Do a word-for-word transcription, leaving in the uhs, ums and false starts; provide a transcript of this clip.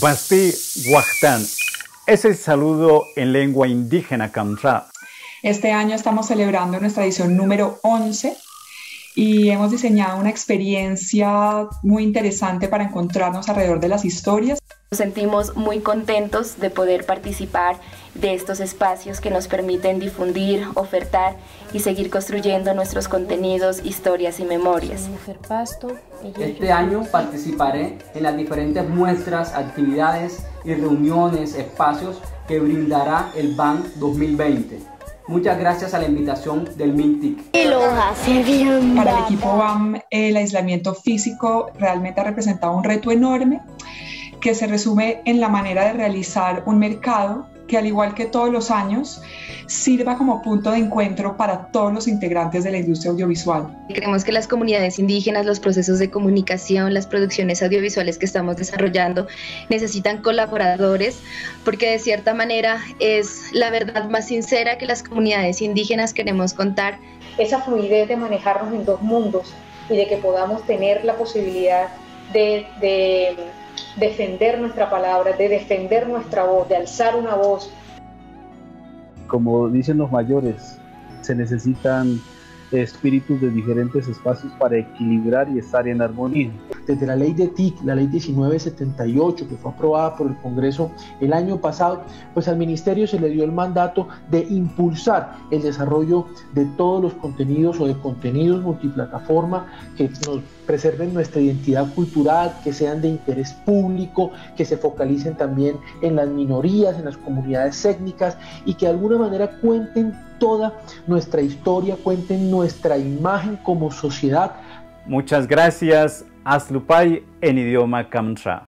Basti Guajtán. Es el saludo en lengua indígena Camtsá. Este año estamos celebrando nuestra edición número once y hemos diseñado una experiencia muy interesante para encontrarnos alrededor de las historias. Nos sentimos muy contentos de poder participar de estos espacios que nos permiten difundir, ofertar y seguir construyendo nuestros contenidos, historias y memorias. Este año participaré en las diferentes muestras, actividades y reuniones, espacios que brindará el BAN dos mil veinte. Muchas gracias a la invitación del MINTIC. Para el equipo BAM, el aislamiento físico realmente ha representado un reto enorme que se resume en la manera de realizar un mercado que, al igual que todos los años, sirva como punto de encuentro para todos los integrantes de la industria audiovisual. Creemos que las comunidades indígenas, los procesos de comunicación, las producciones audiovisuales que estamos desarrollando necesitan colaboradores, porque de cierta manera es la verdad más sincera que las comunidades indígenas queremos contar. Esa fluidez de manejarnos en dos mundos y de que podamos tener la posibilidad de... de defender nuestra palabra, de defender nuestra voz, de alzar una voz. Como dicen los mayores, se necesitan espíritus de diferentes espacios para equilibrar y estar en armonía. Desde la ley de T I C, la ley diecinueve setenta y ocho, que fue aprobada por el Congreso el año pasado, pues al Ministerio se le dio el mandato de impulsar el desarrollo de todos los contenidos o de contenidos multiplataforma que nos preserven nuestra identidad cultural, que sean de interés público, que se focalicen también en las minorías, en las comunidades étnicas y que de alguna manera cuenten toda nuestra historia, cuenten nuestra imagen como sociedad. Muchas gracias, Aslupay en idioma Kamsa.